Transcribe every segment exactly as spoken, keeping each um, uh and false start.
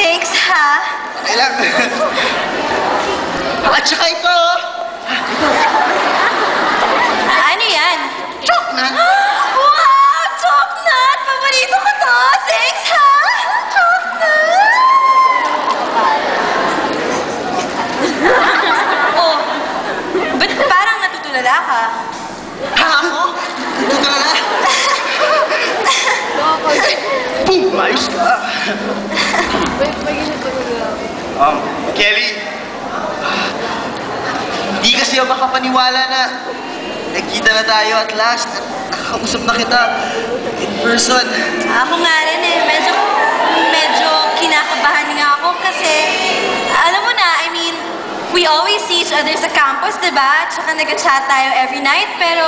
Thanks, ha? I love you. At saka ito. Ano yan? Choknat. Wow! Choknat! Paborito ko to! Thanks, ha? Choknat! Oh, ba't parang natutulala ka? Ha? Ako? Natutulala? Boom! Ayos ka! Um, Kelly, di kasi ako makapaniwala na nagkita na tayo at last at nakakausap na kita in person. Ako nga rin eh, medyo, medyo kinakabahan nga ako kasi alam mo na, I mean, we always see each other sa campus, diba? At saka nag-chat tayo every night, pero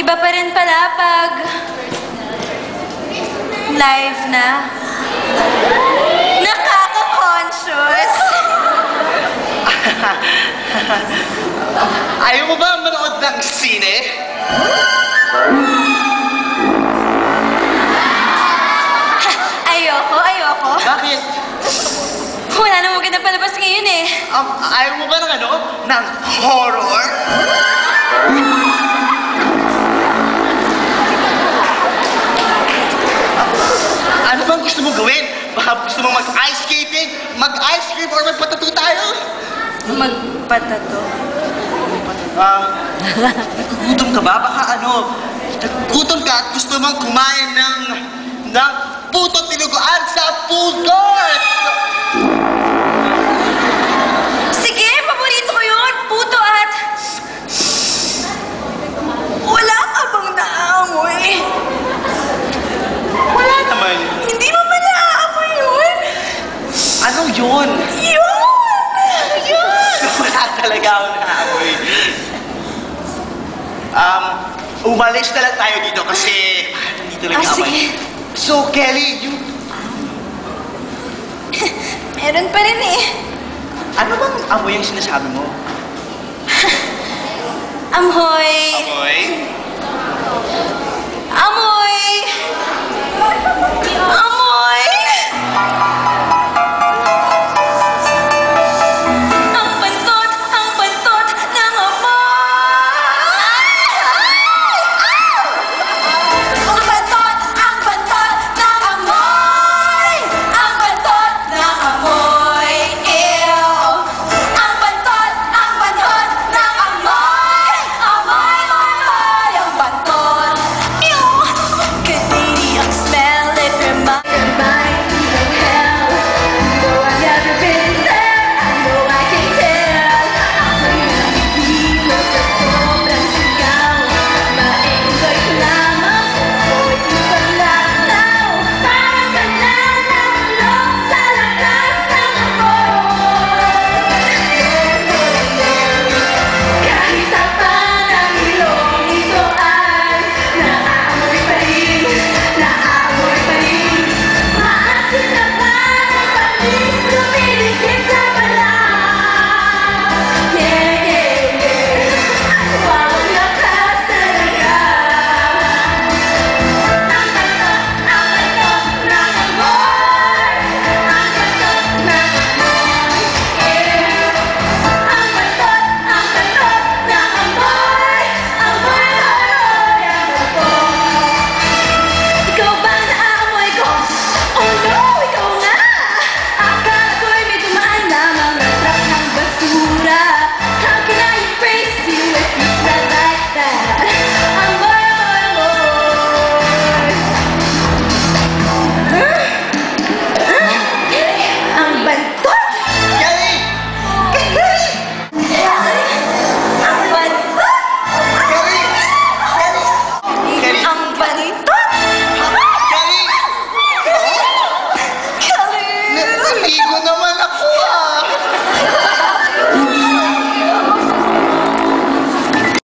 iba pa rin pala pag live na. Nakaka-conscious. Ayaw mo ba manood ng sine? Ayoko, ayoko. Bakit? Wala na maganda palabas ngayon eh. Um, ayaw mo ba ng ano? Ng horror? Ano bang gusto mong gawin? Baka gusto mong mag-ice skating, mag-ice cream, or magpatato tayo? Magpatato? Ah, nagugutom ka ba? Baka ano, nagugutom ka at gusto mong kumain ng, ng puto't tinuguan sa food court! Sige, paborito ko yun, puto at... Wala ka bang naamoy? Wala naman. Ano yun? Yun! Yun! Wala talaga ako naamoy. Um, umalis na lang tayo dito kasi hindi talaga ah, amoy. Sige. So, Kelly, you... Meron pa rin eh. Ano bang amoy yung sinasabi mo? Amoy. Amoy? Amoy.